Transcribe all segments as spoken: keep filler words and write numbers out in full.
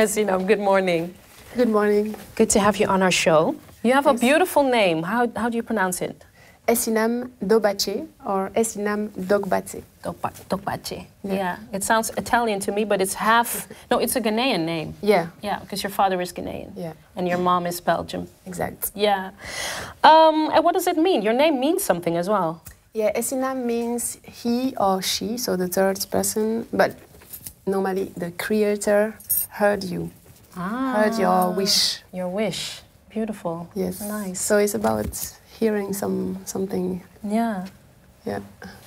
Esinam, good morning. Good morning. Good to have you on our show. You have Thanks. a beautiful name. How, how do you pronounce it? Esinam Dogbatse or Esinam Dogbatse. Dogbatse. Yeah. yeah. It sounds Italian to me, but it's half... No, it's a Ghanaian name. Yeah. Yeah, because your father is Ghanaian. Yeah. And your mom is Belgium. Exactly. Yeah. Um, and what does it mean? Your name means something as well. Yeah, Esinam means he or she, so the third person, but normally the creator heard you. Ah. Heard your wish. Your wish. Beautiful. Yes. Nice. So it's about... hearing some something. Yeah. Yeah.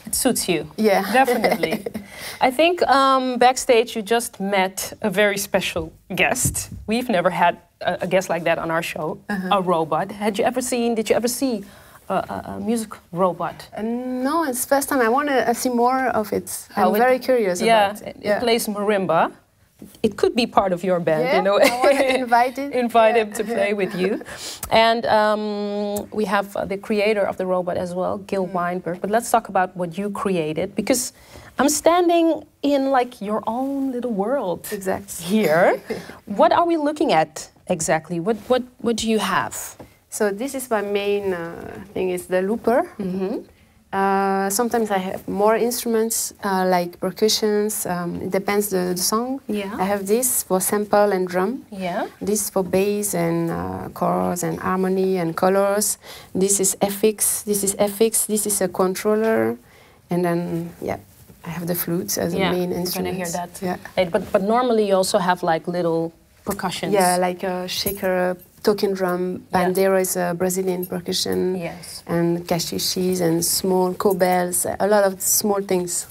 It suits you. Yeah. Definitely. I think um, backstage you just met a very special guest. We've never had a, a guest like that on our show, uh-huh. a robot. Had you ever seen, did you ever see a, a, a music robot? Uh, no, it's the first time. I want to see more of it. How I'm it, very curious yeah, about it. Yeah, it plays marimba. It could be part of your band, yeah, you know. I want to invite him. invite yeah. him to play with you. And um, we have uh, the creator of the robot as well, Gil Weinberg. But let's talk about what you created, because I'm standing in like your own little world exactly. here. What are we looking at exactly? What, what, what do you have? So this is my main uh, thing, is the looper. Mm-hmm. Uh, sometimes I have more instruments, uh, like percussions, um, it depends the, the song. Yeah. I have this for sample and drum, yeah. this for bass and uh, chords and harmony and colors. This is F X, this is F X, this is a controller, and then, yeah, I have the flute as yeah, a main instrument. Yeah, I'm gonna hear that. Yeah. But, but normally you also have like little percussions. Yeah, like a shaker. Talking drum, bandeira yeah. is a Brazilian percussion, yes. and cachichis and small cobels, a lot of small things.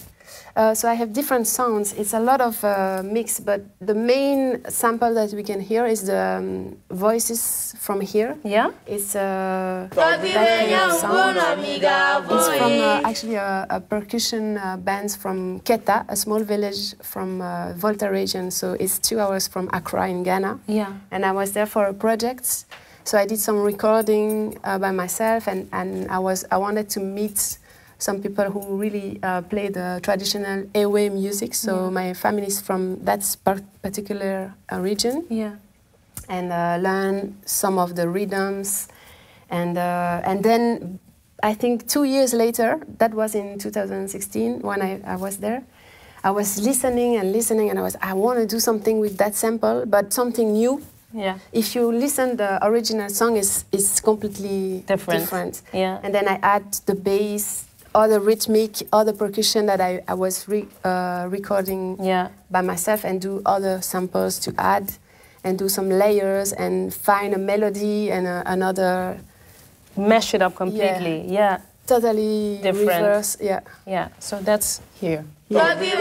Uh, so I have different sounds. It's a lot of uh, mix, but the main sample that we can hear is the um, voices from here. Yeah, it's uh, that kind of sound. It's from uh, actually a, a percussion uh, band from Keta, a small village from uh, Volta region. So it's two hours from Accra in Ghana. Yeah, and I was there for a project, so I did some recording uh, by myself, and and I was I wanted to meet. Some people who really uh, play the traditional Ewe music. So yeah. my family is from that particular uh, region. Yeah. And uh, learn some of the rhythms. And, uh, and then I think two years later, that was in two thousand sixteen when I, I was there, I was listening and listening and I was, I want to do something with that sample, but something new. Yeah. If you listen, the original song is, is completely different. different. Yeah. And then I add the bass, other rhythmic, other percussion that I, I was re, uh, recording yeah. by myself, and do other samples to add and do some layers and find a melody and a, another... Mesh it up completely, yeah. yeah. Totally different. Reverse, yeah. Yeah, so that's here. Yeah. Yeah. And you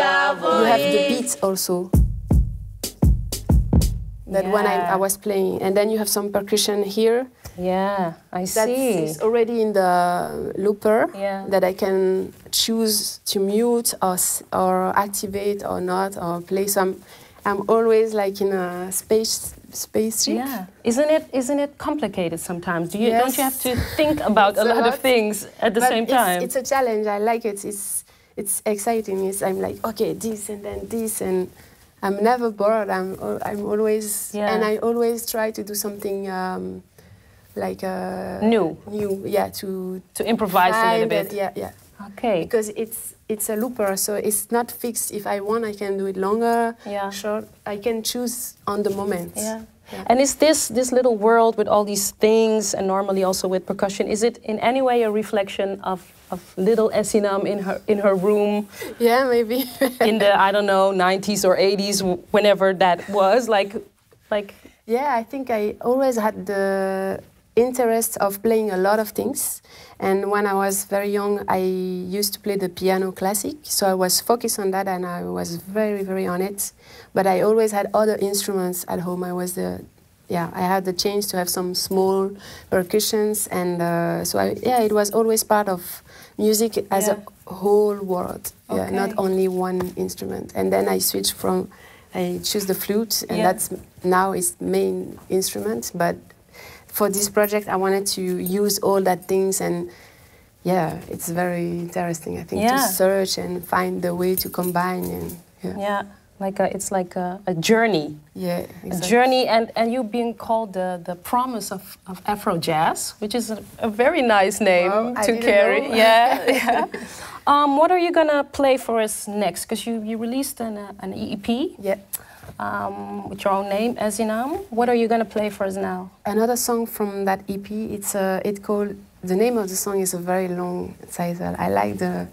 have, you have the beats also. That yeah. when I, I was playing, and then you have some percussion here. Yeah, I that see. That is already in the looper yeah. that I can choose to mute or or activate or not or play. So I'm, I'm always like in a space space. Yeah, isn't it isn't it complicated sometimes? Do you yes. don't you have to think about a lot, lot of things at the but same time? It's, it's a challenge. I like it. It's it's exciting. It's I'm like okay, this and then this and. I'm never bored. I'm, I'm always, yeah. and I always try to do something um, like uh, new. New, yeah, to to improvise a little bit. It, yeah, yeah. Okay. Because it's it's a looper, so it's not fixed. If I want, I can do it longer, yeah. short. I can choose on the moment. Yeah. yeah. And is this this little world with all these things, and normally also with percussion, is it in any way a reflection of? Of little Esinam in her in her room. Yeah, maybe. in the I don't know nineties or eighties, whenever that was, like, like. Yeah, I think I always had the interest of playing a lot of things, and when I was very young, I used to play the piano classic, so I was focused on that, and I was very very on it. But I always had other instruments at home. I was the Yeah, I had the chance to have some small percussions, and uh, so I, yeah, it was always part of music as yeah. a whole world, okay. yeah, not only one instrument. And then I switched from, I choose the flute, and yeah. that's now its main instrument. But for this project, I wanted to use all that things, and yeah, it's very interesting. I think yeah. to search and find the way to combine, and yeah. yeah. like a, it's like a, a journey. Yeah, exactly. A journey, and, and you being called the, the promise of, of Afro Jazz, which is a, a very nice name wow, to carry. Yeah, yeah. Um, what are you gonna play for us next? Because you, you released an, uh, an E P. Yeah. Um, with your own name, Esinam. What are you gonna play for us now? Another song from that E P. It's uh, it called. The name of the song is a very long title. I like the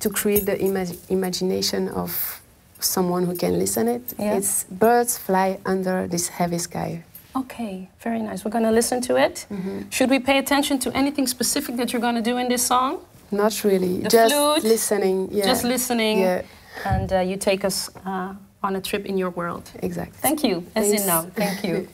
to create the imag imagination of someone who can listen it. Yeah. It's Birds Fly Under This Heavy Sky. Okay, very nice. We're going to listen to it. Mm-hmm. Should we pay attention to anything specific that you're going to do in this song? Not really. The Just flute, listening. Yeah. Just listening. Yeah. And uh, you take us uh, on a trip in your world. Exactly. Thank you. Esinam. Thank you.